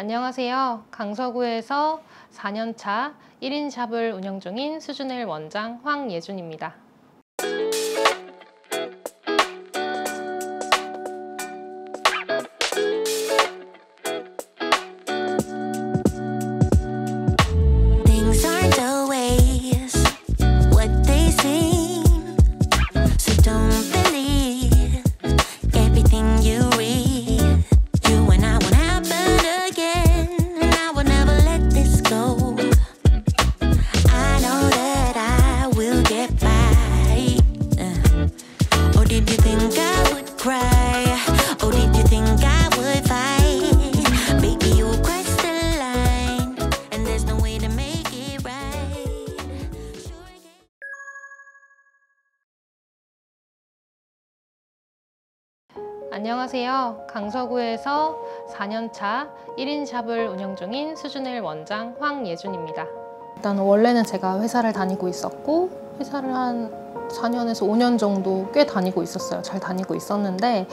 안녕하세요. 강서구에서 4년차 1인 샵을 운영 중인 수주네일 원장 황예준입니다. 안녕하세요. 강서구에서 4년차 1인 샵을 운영 중인 수주네일 원장 황예준입니다. 일단 원래는 제가 회사를 다니고 있었고 회사를 한 4년에서 5년 정도 꽤 다니고 있었어요. 잘 다니고 있었는데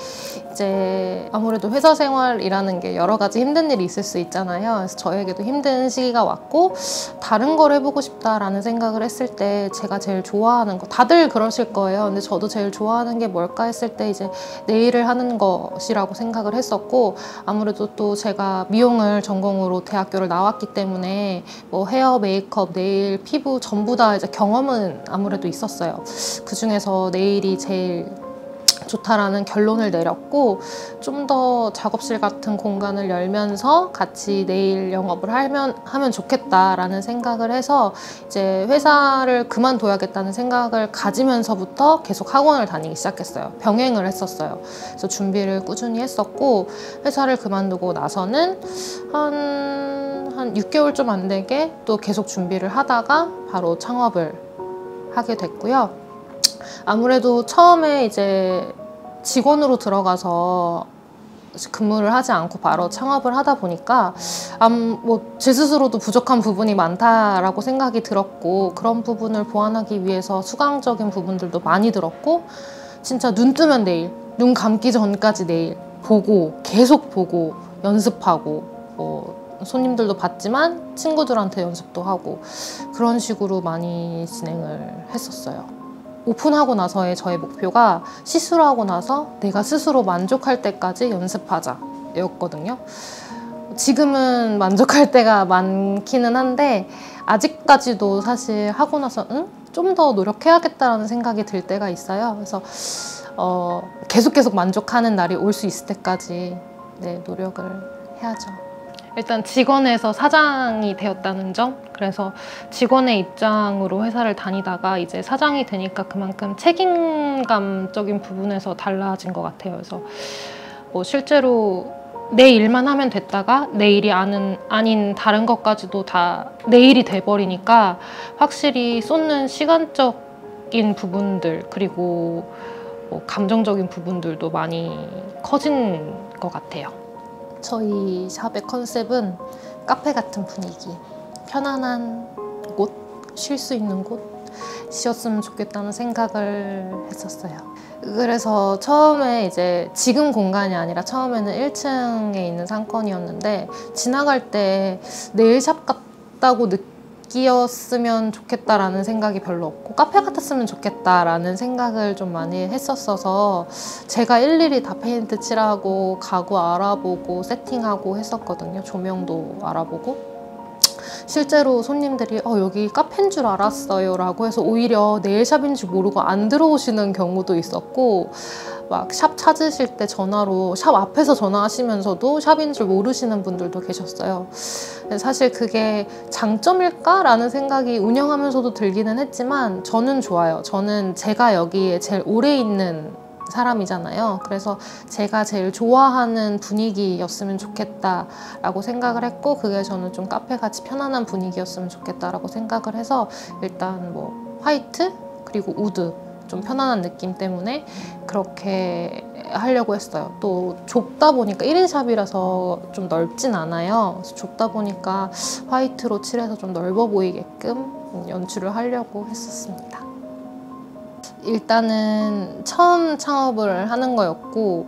이제 아무래도 회사 생활이라는 게 여러 가지 힘든 일이 있을 수 있잖아요. 그래서 저에게도 힘든 시기가 왔고 다른 걸 해보고 싶다라는 생각을 했을 때 제가 제일 좋아하는 거, 다들 그러실 거예요. 근데 저도 제일 좋아하는 게 뭘까 했을 때 이제 네일을 하는 것이라고 생각을 했었고, 아무래도 또 제가 미용을 전공으로 대학교를 나왔기 때문에 뭐 헤어, 메이크업, 네일, 피부 전부 다 이제 경험은 아무래도 있었어요. 그 중에서 네일이 제일 좋다라는 결론을 내렸고, 좀 더 작업실 같은 공간을 열면서 같이 네일 영업을 하면 좋겠다라는 생각을 해서 이제 회사를 그만둬야겠다는 생각을 가지면서부터 계속 학원을 다니기 시작했어요. 병행을 했었어요. 그래서 준비를 꾸준히 했었고, 회사를 그만두고 나서는 한 6개월 좀 안 되게 또 계속 준비를 하다가 바로 창업을 하게 됐고요. 아무래도 처음에 이제 직원으로 들어가서 근무를 하지 않고 바로 창업을 하다 보니까 제 스스로도 부족한 부분이 많다라고 생각이 들었고, 그런 부분을 보완하기 위해서 수강적인 부분들도 많이 들었고, 진짜 눈 뜨면 네일, 눈 감기 전까지 네일 보고 계속 보고 연습하고, 손님들도 봤지만 친구들한테 연습도 하고 그런 식으로 많이 진행을 했었어요. 오픈하고 나서의 저의 목표가 시술하고 나서 내가 스스로 만족할 때까지 연습하자 였거든요. 지금은 만족할 때가 많기는 한데 아직까지도 사실 하고 나서 좀 더 노력해야겠다라는 생각이 들 때가 있어요. 그래서 계속 만족하는 날이 올 수 있을 때까지 노력을 해야죠. 일단 직원에서 사장이 되었다는 점, 그래서 직원의 입장으로 회사를 다니다가 이제 사장이 되니까 그만큼 책임감적인 부분에서 달라진 것 같아요. 그래서 실제로 내 일만 하면 됐다가 내 일이 아닌 다른 것까지도 다 내 일이 돼버리니까 확실히 쏟는 시간적인 부분들, 그리고 감정적인 부분들도 많이 커진 것 같아요. 저희 샵의 컨셉은 카페 같은 분위기, 편안한 곳, 쉴 수 있는 곳이었으면 좋겠다는 생각을 했었어요. 그래서 처음에 이제 지금 공간이 아니라 처음에는 1층에 있는 상권이었는데 지나갈 때 네일샵 같다고 느꼈으면 좋겠다라는 생각이 별로 없고 카페 같았으면 좋겠다라는 생각을 좀 많이 했었어서 제가 일일이 다 페인트 칠하고 가구 알아보고 세팅하고 했었거든요. 조명도 알아보고. 실제로 손님들이 여기 카페인 줄 알았어요 라고 해서 오히려 네일샵인지 모르고 안 들어오시는 경우도 있었고, 막 샵 찾으실 때 전화로 샵 앞에서 전화하시면서도 샵인 줄 모르시는 분들도 계셨어요. 사실 그게 장점일까? 라는 생각이 운영하면서도 들기는 했지만 저는 좋아요. 저는 제가 여기에 제일 오래 있는 사람이잖아요. 그래서 제가 제일 좋아하는 분위기였으면 좋겠다라고 생각을 했고, 그게 저는 좀 카페같이 편안한 분위기였으면 좋겠다라고 생각을 해서 일단 화이트 그리고 우드, 좀 편안한 느낌 때문에 그렇게 하려고 했어요. 또 좁다 보니까 1인 샵이라서 좀 넓진 않아요. 그래서 좁다 보니까 화이트로 칠해서 좀 넓어 보이게끔 연출을 하려고 했었습니다. 일단은 처음 창업을 하는 거였고,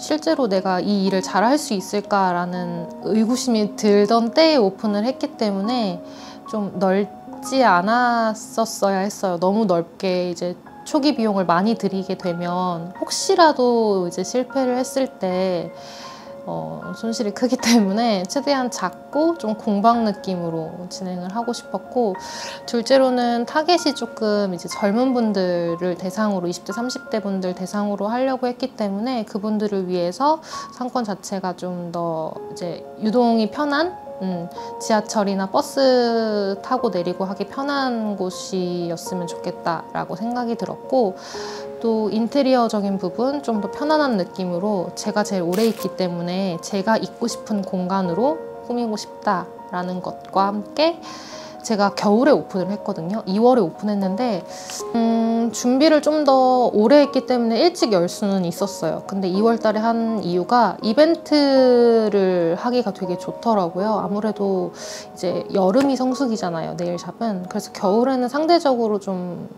실제로 내가 이 일을 잘할 수 있을까라는 의구심이 들던 때에 오픈을 했기 때문에 좀 넓지 않았었어야 했어요. 너무 넓게 이제 초기 비용을 많이 들이게 되면 혹시라도 이제 실패를 했을 때 손실이 크기 때문에 최대한 작고 좀 공방 느낌으로 진행을 하고 싶었고, 둘째로는 타겟이 조금 이제 젊은 분들을 대상으로 20대, 30대 분들 대상으로 하려고 했기 때문에 그분들을 위해서 상권 자체가 좀 더 이제 유동이 편한 지하철이나 버스 타고 내리고 하기 편한 곳이었으면 좋겠다라고 생각이 들었고, 또 인테리어적인 부분 좀 더 편안한 느낌으로 제가 제일 오래 있기 때문에 제가 있고 싶은 공간으로 꾸미고 싶다라는 것과 함께 제가 겨울에 오픈을 했거든요. 2월에 오픈했는데 준비를 좀 더 오래 했기 때문에 일찍 열 수는 있었어요. 근데 2월 달에 한 이유가 이벤트를 하기가 되게 좋더라고요. 아무래도 이제 여름이 성수기잖아요, 네일샵은. 그래서 겨울에는 상대적으로 좀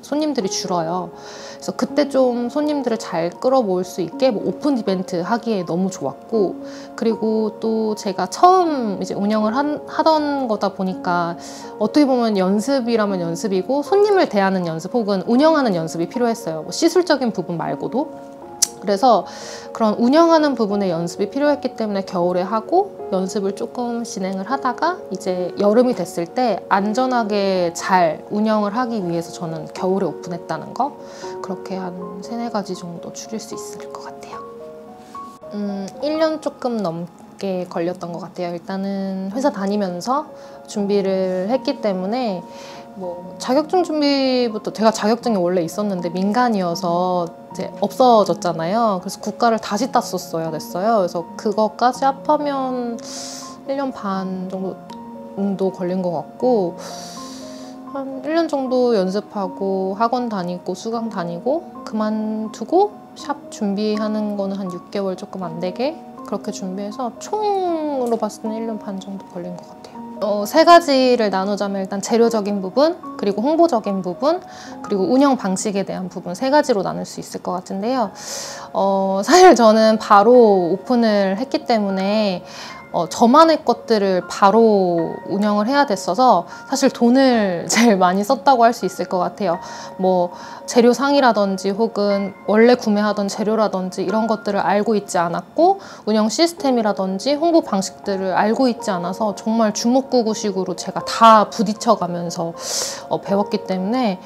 손님들이 줄어요. 그래서 그때 좀 손님들을 잘 끌어모을 수 있게 뭐 오픈 이벤트 하기에 너무 좋았고, 그리고 또 제가 처음 이제 운영을 하던 거다 보니까 어떻게 보면 연습이라면 연습이고 손님을 대하는 연습 혹은 운영하는 연습이 필요했어요. 뭐 시술적인 부분 말고도. 그래서 그런 운영하는 부분의 연습이 필요했기 때문에 겨울에 하고 연습을 조금 진행을 하다가 이제 여름이 됐을 때 안전하게 잘 운영을 하기 위해서 저는 겨울에 오픈했다는 거, 그렇게 한 3-4가지 정도 줄일 수 있을 것 같아요. 1년 조금 넘게 걸렸던 것 같아요. 일단은 회사 다니면서 준비를 했기 때문에 뭐 자격증 준비부터, 제가 자격증이 원래 있었는데 민간이어서 이제 없어졌잖아요. 그래서 국가를 다시 땄었어야 됐어요. 그래서 그것까지 합하면 1년 반 정도 걸린 것 같고, 한 1년 정도 연습하고 학원 다니고 수강 다니고 그만두고 샵 준비하는 거는 한 6개월 조금 안 되게 그렇게 준비해서 총으로 봤을 때는 1년 반 정도 걸린 것 같아요. 3가지를 나누자면 일단 재료적인 부분, 그리고 홍보적인 부분, 그리고 운영 방식에 대한 부분 3가지로 나눌 수 있을 것 같은데요. 사실 저는 바로 오픈을 했기 때문에 저만의 것들을 바로 운영을 해야 됐어서 사실 돈을 제일 많이 썼다고 할 수 있을 것 같아요. 뭐 재료상이라든지 혹은 원래 구매하던 재료라든지 이런 것들을 알고 있지 않았고, 운영 시스템이라든지 홍보 방식들을 알고 있지 않아서 정말 주먹구구식으로 제가 다 부딪혀가면서 배웠기 때문에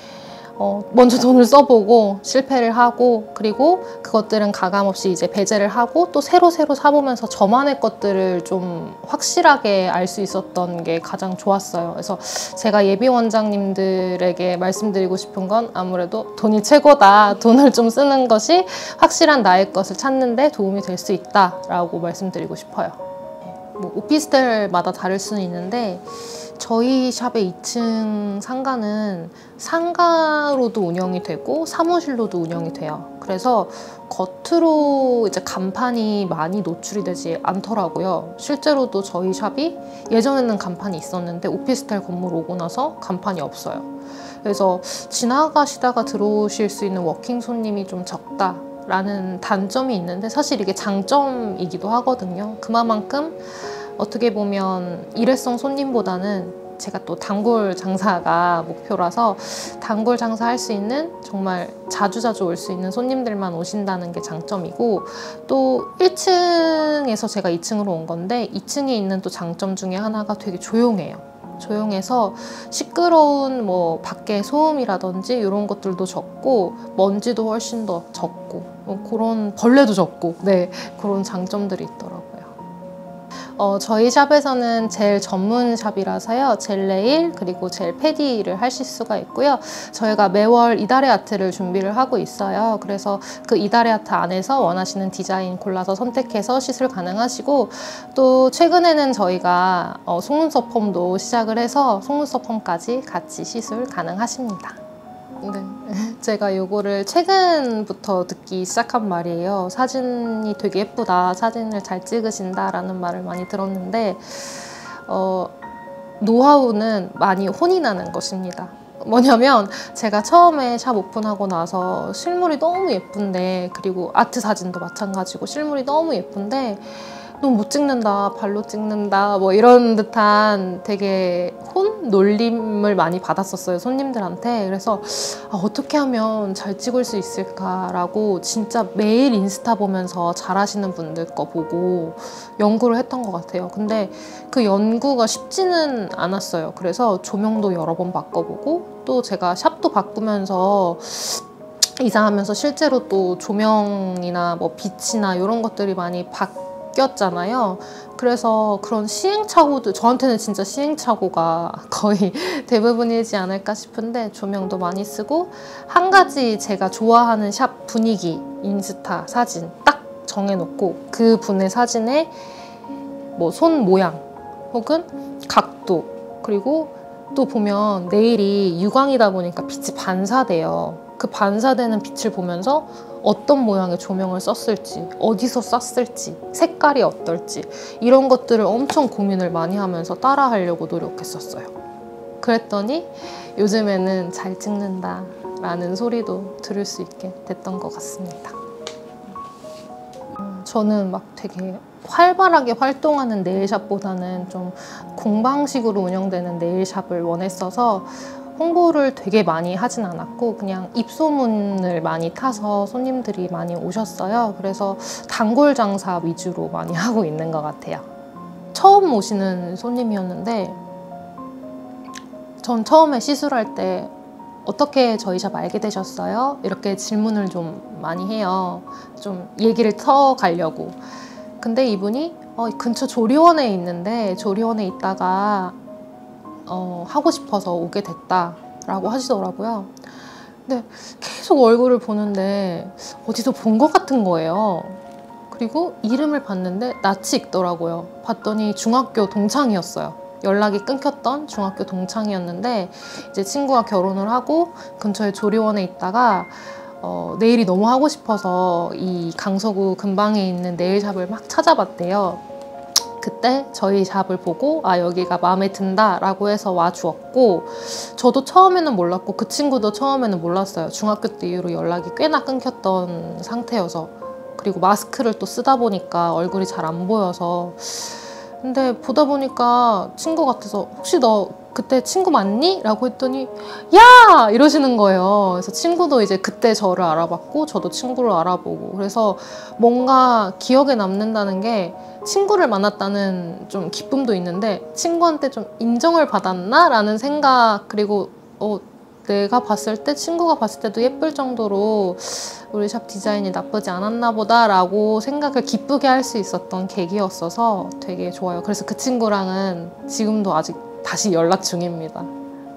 먼저 돈을 써보고 실패를 하고, 그리고 그것들은 가감없이 이제 배제를 하고 또 새로 사보면서 저만의 것들을 좀 확실하게 알 수 있었던 게 가장 좋았어요. 그래서 제가 예비 원장님들에게 말씀드리고 싶은 건 아무래도 돈이 최고다, 돈을 좀 쓰는 것이 확실한 나의 것을 찾는 데 도움이 될 수 있다라고 말씀드리고 싶어요. 뭐 오피스텔마다 다를 수는 있는데 저희 샵의 2층 상가는 상가로도 운영이 되고 사무실로도 운영이 돼요. 그래서 겉으로 이제 간판이 많이 노출이 되지 않더라고요. 실제로도 저희 샵이 예전에는 간판이 있었는데 오피스텔 건물 오고 나서 간판이 없어요. 그래서 지나가시다가 들어오실 수 있는 워킹 손님이 좀 적다 라는 단점이 있는데, 사실 이게 장점이기도 하거든요. 그만큼 어떻게 보면 일회성 손님보다는 제가 또 단골 장사가 목표라서 단골 장사할 수 있는, 정말 자주자주 올 수 있는 손님들만 오신다는 게 장점이고, 또 1층에서 제가 2층으로 온 건데 2층에 있는 또 장점 중에 하나가 되게 조용해요. 조용해서 시끄러운 뭐 밖에 소음이라든지 이런 것들도 적고 먼지도 훨씬 더 적고 그런 벌레도 적고, 네, 그런 장점들이 있더라고요. 저희 샵에서는 젤 전문 샵이라서요, 젤 네일 그리고 젤 패디를 하실 수가 있고요. 저희가 매월 이달의 아트를 준비를 하고 있어요. 그래서 그 이달의 아트 안에서 원하시는 디자인 골라서 선택해서 시술 가능하시고, 또 최근에는 저희가 속눈썹 펌도 시작을 해서 속눈썹 펌까지 같이 시술 가능하십니다. 네, 제가 요거를 최근부터 듣기 시작한 말이에요. 사진이 되게 예쁘다, 사진을 잘 찍으신다 라는 말을 많이 들었는데 노하우는 많이 혼이 나는 것입니다. 뭐냐면 제가 처음에 샵 오픈하고 나서 실물이 너무 예쁜데, 그리고 아트 사진도 마찬가지고 실물이 너무 예쁜데 너무 못 찍는다, 발로 찍는다 뭐 이런 듯한 되게 혼? 놀림을 많이 받았었어요, 손님들한테. 그래서 아, 어떻게 하면 잘 찍을 수 있을까라고 진짜 매일 인스타 보면서 잘하시는 분들 거 보고 연구를 했던 것 같아요. 근데 그 연구가 쉽지는 않았어요. 그래서 조명도 여러 번 바꿔보고, 또 제가 샵도 바꾸면서 이사하면서 실제로 또 조명이나 뭐 빛이나 이런 것들이 많이 바뀌었잖아요. 그래서 그런 시행착오도, 저한테는 진짜 시행착오가 거의 대부분이지 않을까 싶은데, 조명도 많이 쓰고 한 가지 제가 좋아하는 샵 분위기 인스타 사진 딱 정해놓고 그 분의 사진에 뭐 손 모양 혹은 각도, 그리고 또 보면 네일이 유광이다 보니까 빛이 반사돼요. 그 반사되는 빛을 보면서 어떤 모양의 조명을 썼을지, 어디서 썼을지, 색깔이 어떨지, 이런 것들을 엄청 고민을 많이 하면서 따라하려고 노력했었어요. 그랬더니 요즘에는 잘 찍는다 라는 소리도 들을 수 있게 됐던 것 같습니다. 저는 막 되게 활발하게 활동하는 네일샵보다는 좀 공방식으로 운영되는 네일샵을 원했어서 홍보를 되게 많이 하진 않았고 그냥 입소문을 많이 타서 손님들이 많이 오셨어요. 그래서 단골 장사 위주로 많이 하고 있는 것 같아요. 처음 오시는 손님이었는데, 전 처음에 시술할 때 어떻게 저희 샵 알게 되셨어요? 이렇게 질문을 좀 많이 해요. 좀 얘기를 터가려고. 근데 이분이 근처 조리원에 있는데, 조리원에 있다가 하고 싶어서 오게 됐다라고 하시더라고요. 근데 계속 얼굴을 보는데 어디서 본 것 같은 거예요. 그리고 이름을 봤는데 낯이 익더라고요. 봤더니 중학교 동창이었어요. 연락이 끊겼던 중학교 동창이었는데, 이제 친구가 결혼을 하고 근처에 조리원에 있다가 네일이 너무 하고 싶어서 이 강서구 근방에 있는 네일샵을 막 찾아봤대요. 그때 저희 샵을 보고 아, 여기가 마음에 든다 라고 해서 와 주었고, 저도 처음에는 몰랐고 그 친구도 처음에는 몰랐어요. 중학교 때 이후로 연락이 꽤나 끊겼던 상태여서, 그리고 마스크를 또 쓰다 보니까 얼굴이 잘 안 보여서. 근데 보다 보니까 친구 같아서 혹시 너 그때 친구 맞니? 라고 했더니 야! 이러시는 거예요. 그래서 친구도 이제 그때 저를 알아봤고 저도 친구를 알아보고, 그래서 뭔가 기억에 남는다는 게 친구를 만났다는 좀 기쁨도 있는데 친구한테 좀 인정을 받았나? 라는 생각, 그리고 내가 봤을 때 친구가 봤을 때도 예쁠 정도로 우리 샵 디자인이 나쁘지 않았나 보다 라고 생각을 기쁘게 할 수 있었던 계기였어서 되게 좋아요. 그래서 그 친구랑은 지금도 아직 다시 연락 중입니다.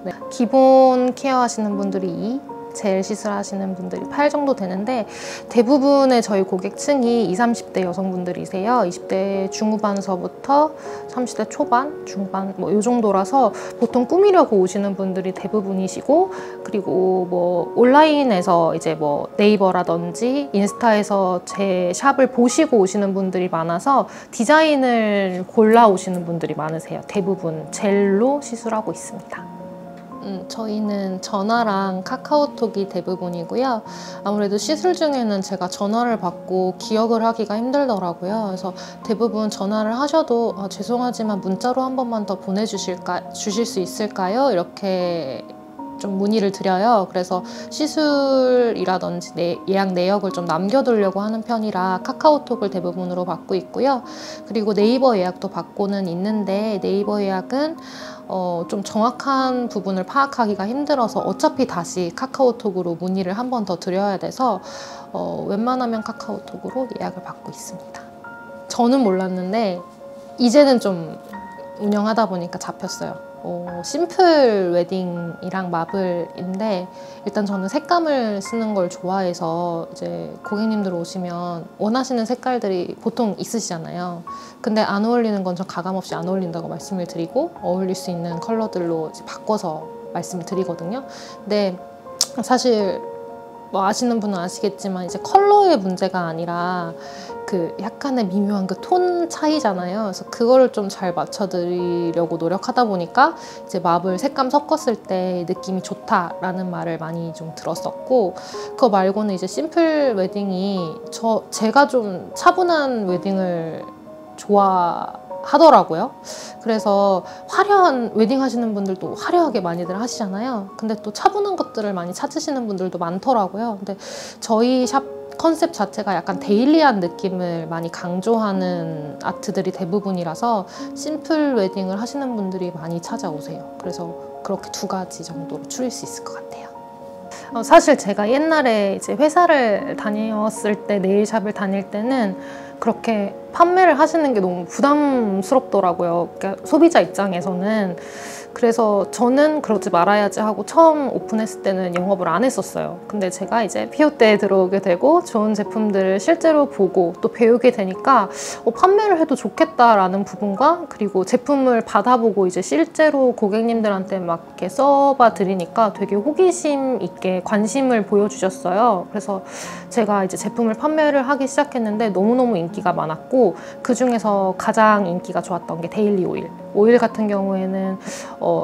네. 기본 케어 하시는 분들이 2, 젤 시술 하시는 분들이 8 정도 되는데, 대부분의 저희 고객층이 20, 30대 여성분들이세요. 20대 중후반서부터 30대 초반, 중반 뭐 이 정도라서 보통 꾸미려고 오시는 분들이 대부분이시고, 그리고 뭐 온라인에서 이제 뭐 네이버라든지 인스타에서 제 샵을 보시고 오시는 분들이 많아서 디자인을 골라 오시는 분들이 많으세요. 대부분 젤로 시술하고 있습니다. 저희는 전화랑 카카오톡이 대부분이고요. 아무래도 시술 중에는 제가 전화를 받고 기억을 하기가 힘들더라고요. 그래서 대부분 전화를 하셔도 죄송하지만 문자로 한 번만 더 주실 수 있을까요? 이렇게 좀 문의를 드려요. 그래서 시술이라든지 예약 내역을 좀 남겨두려고 하는 편이라 카카오톡을 대부분으로 받고 있고요. 그리고 네이버 예약도 받고는 있는데, 네이버 예약은 좀 정확한 부분을 파악하기가 힘들어서 어차피 다시 카카오톡으로 문의를 한 번 더 드려야 돼서 웬만하면 카카오톡으로 예약을 받고 있습니다. 저는 몰랐는데 이제는 좀 운영하다 보니까 잡혔어요. 심플 웨딩이랑 마블인데, 일단 저는 색감을 쓰는 걸 좋아해서 이제 고객님들 오시면 원하시는 색깔들이 보통 있으시잖아요. 근데 안 어울리는 건 전 가감없이 안 어울린다고 말씀을 드리고 어울릴 수 있는 컬러들로 이제 바꿔서 말씀을 드리거든요. 근데 사실 뭐 아시는 분은 아시겠지만 이제 컬러의 문제가 아니라 그 약간의 미묘한 그 톤 차이잖아요. 그래서 그거를 좀 잘 맞춰드리려고 노력하다 보니까 이제 마블 색감 섞었을 때 느낌이 좋다라는 말을 많이 좀 들었었고, 그거 말고는 이제 심플 웨딩이 제가 좀 차분한 웨딩을 좋아하더라고요. 그래서 화려한 웨딩 하시는 분들도 화려하게 많이들 하시잖아요. 근데 또 차분한 것들을 많이 찾으시는 분들도 많더라고요. 근데 저희 샵 컨셉 자체가 약간 데일리한 느낌을 많이 강조하는 아트들이 대부분이라서 심플 웨딩을 하시는 분들이 많이 찾아오세요. 그래서 그렇게 두 가지 정도로 추릴 수 있을 것 같아요. 사실 제가 옛날에 이제 회사를 다녔을 때, 네일샵을 다닐 때는 그렇게 판매를 하시는 게 너무 부담스럽더라고요. 그러니까 소비자 입장에서는. 그래서 저는 그러지 말아야지 하고 처음 오픈했을 때는 영업을 안 했었어요. 근데 제가 이제 피오떼에 들어오게 되고 좋은 제품들을 실제로 보고 또 배우게 되니까 판매를 해도 좋겠다라는 부분과, 그리고 제품을 받아보고 이제 실제로 고객님들한테 막 이렇게 써봐 드리니까 되게 호기심 있게 관심을 보여주셨어요. 그래서 제가 이제 제품을 판매를 하기 시작했는데 너무너무 인기가 많았고, 그 중에서 가장 인기가 좋았던 게 데일리 오일 같은 경우에는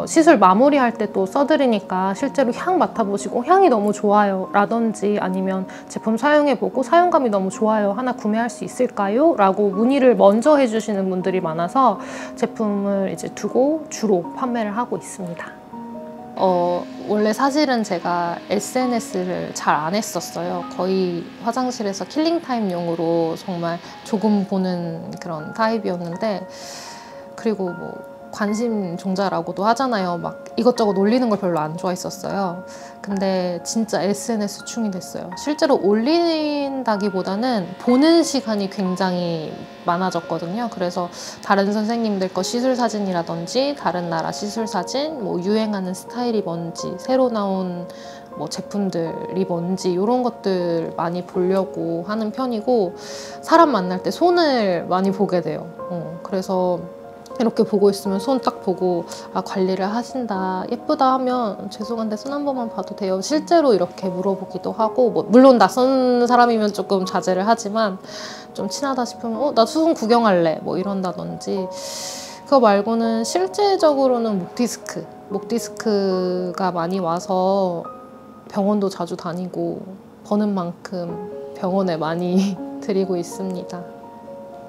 시술 마무리할 때 또 써드리니까 실제로 향 맡아보시고 향이 너무 좋아요 라든지, 아니면 제품 사용해보고 사용감이 너무 좋아요, 하나 구매할 수 있을까요? 라고 문의를 먼저 해주시는 분들이 많아서 제품을 이제 두고 주로 판매를 하고 있습니다. 원래 사실은 제가 SNS를 잘 안 했었어요. 거의 화장실에서 킬링타임용으로 정말 조금 보는 그런 타입이었는데, 그리고 뭐 관심 종자라고도 하잖아요. 막 이것저것 올리는 걸 별로 안 좋아했었어요. 근데 진짜 SNS 충이 됐어요. 실제로 올린다기보다는 보는 시간이 굉장히 많아졌거든요. 그래서 다른 선생님들 거 시술 사진이라든지 다른 나라 시술 사진, 뭐 유행하는 스타일이 뭔지, 새로 나온 뭐 제품들이 뭔지 이런 것들 많이 보려고 하는 편이고, 사람 만날 때 손을 많이 보게 돼요. 그래서 이렇게 보고 있으면 손 딱 보고, 아, 관리를 하신다, 예쁘다 하면 죄송한데 손 한 번만 봐도 돼요, 실제로 이렇게 물어보기도 하고, 뭐 물론 낯선 사람이면 조금 자제를 하지만 좀 친하다 싶으면 나 수술 구경할래 뭐 이런다든지. 그거 말고는 실제적으로는 목디스크가 많이 와서 병원도 자주 다니고 버는 만큼 병원에 많이 드리고 있습니다.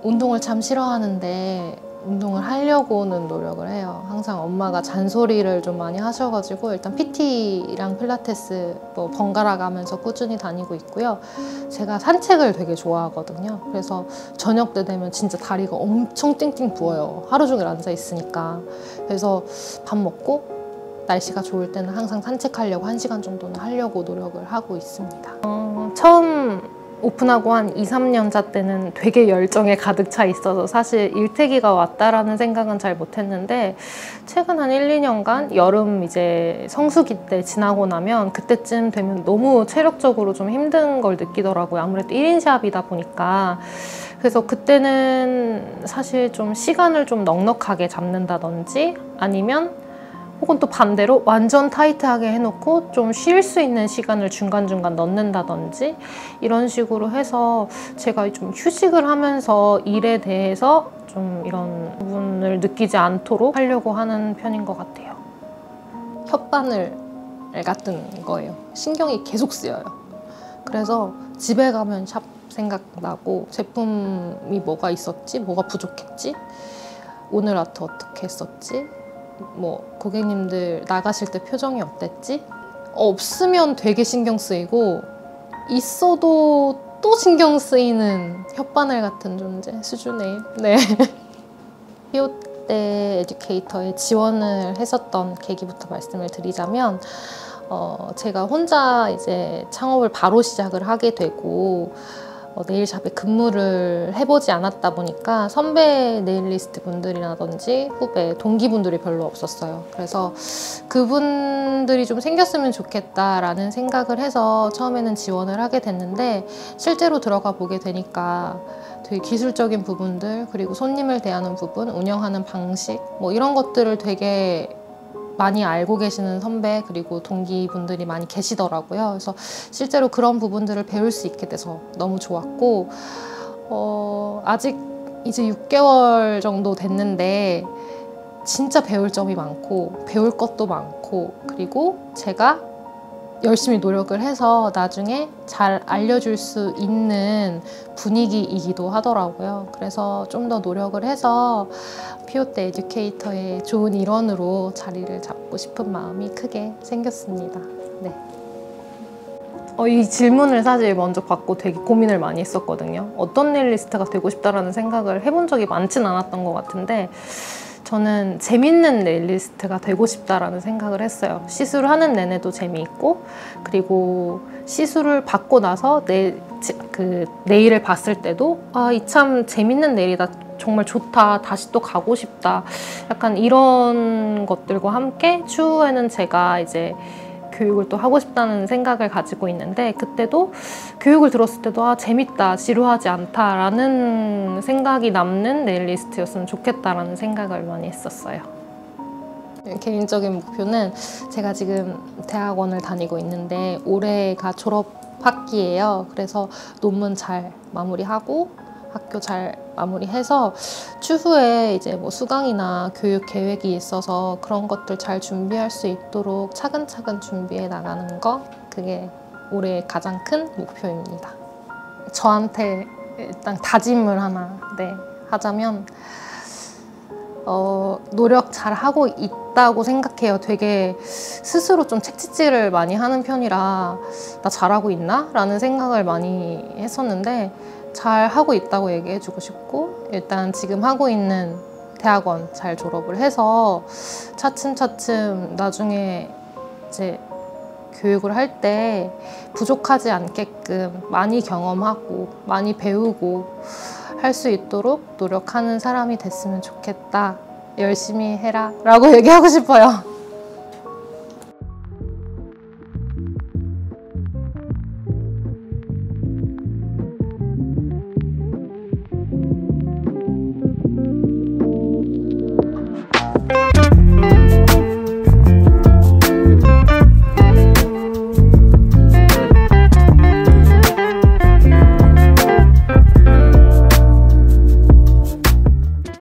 운동을 참 싫어하는데 운동을 하려고는 노력을 해요. 항상 엄마가 잔소리를 좀 많이 하셔가지고 일단 PT랑 필라테스 뭐 번갈아 가면서 꾸준히 다니고 있고요. 제가 산책을 되게 좋아하거든요. 그래서 저녁 때 되면 진짜 다리가 엄청 띵띵 부어요. 하루 종일 앉아 있으니까. 그래서 밥 먹고 날씨가 좋을 때는 항상 산책하려고 1시간 정도는 하려고 노력을 하고 있습니다. 처음 오픈하고 한 2~3년차 때는 되게 열정에 가득 차 있어서 사실 일태기가 왔다라는 생각은 잘 못했는데, 최근 한 1~2년간 여름 이제 성수기 때 지나고 나면 그때쯤 되면 너무 체력적으로 좀 힘든 걸 느끼더라고요. 아무래도 1인 샵이다 보니까. 그래서 그때는 사실 좀 시간을 좀 넉넉하게 잡는다든지, 아니면 혹은 또 반대로 완전 타이트하게 해놓고 좀 쉴 수 있는 시간을 중간중간 넣는다든지 이런 식으로 해서 제가 좀 휴식을 하면서 일에 대해서 좀 이런 부분을 느끼지 않도록 하려고 하는 편인 것 같아요. 혓바늘 같은 거예요. 신경이 계속 쓰여요. 그래서 집에 가면 샵 생각나고 제품이 뭐가 있었지? 뭐가 부족했지? 오늘 아트 어떻게 했었지? 뭐 고객님들 나가실 때 표정이 어땠지? 없으면 되게 신경 쓰이고 있어도 또 신경 쓰이는 혓바늘 같은 존재, 수주네일. 네. 피오떼 에듀케이터에 지원을 했었던 계기부터 말씀을 드리자면, 제가 혼자 이제 창업을 바로 시작을 하게 되고 네일샵에 근무를 해보지 않았다 보니까 선배 네일리스트 분들이라든지 후배, 동기분들이 별로 없었어요. 그래서 그분들이 좀 생겼으면 좋겠다라는 생각을 해서 처음에는 지원을 하게 됐는데, 실제로 들어가 보게 되니까 되게 기술적인 부분들, 그리고 손님을 대하는 부분, 운영하는 방식 뭐 이런 것들을 되게 많이 알고 계시는 선배 그리고 동기분들이 많이 계시더라고요. 그래서 실제로 그런 부분들을 배울 수 있게 돼서 너무 좋았고, 아직 이제 6개월 정도 됐는데 진짜 배울 점이 많고 배울 것도 많고, 그리고 제가 열심히 노력을 해서 나중에 잘 알려줄 수 있는 분위기이기도 하더라고요. 그래서 좀 더 노력을 해서 피오떼 에듀케이터의 좋은 일원으로 자리를 잡고 싶은 마음이 크게 생겼습니다. 네. 이 질문을 사실 먼저 받고 되게 고민을 많이 했었거든요. 어떤 네일리스트가 되고 싶다라는 생각을 해본 적이 많진 않았던 것 같은데, 저는 재밌는 네일리스트가 되고 싶다라는 생각을 했어요. 시술을 하는 내내도 재미있고, 그리고 시술을 받고 나서 네일을 봤을 때도 아, 이 참 재밌는 네일이다, 정말 좋다, 다시 또 가고 싶다, 약간 이런 것들과 함께 추후에는 제가 이제 교육을 또 하고 싶다는 생각을 가지고 있는데, 그때도 교육을 들었을 때도 아, 재밌다, 지루하지 않다라는 생각이 남는 네일리스트였으면 좋겠다라는 생각을 많이 했었어요. 개인적인 목표는, 제가 지금 대학원을 다니고 있는데 올해가 졸업학기예요. 그래서 논문 잘 마무리하고 학교 잘 마무리해서 추후에 이제 뭐 수강이나 교육 계획이 있어서 그런 것들 잘 준비할 수 있도록 차근차근 준비해 나가는 거, 그게 올해의 가장 큰 목표입니다. 저한테 일단 다짐을 하나 하자면, 노력 잘 하고 있다고 생각해요. 되게 스스로 좀 책짓질을 많이 하는 편이라 나 잘하고 있나? 라는 생각을 많이 했었는데, 잘 하고 있다고 얘기해주고 싶고, 일단 지금 하고 있는 대학원 잘 졸업을 해서 차츰차츰 나중에 이제 교육을 할 때 부족하지 않게끔 많이 경험하고 많이 배우고 할 수 있도록 노력하는 사람이 됐으면 좋겠다, 열심히 해라 라고 얘기하고 싶어요.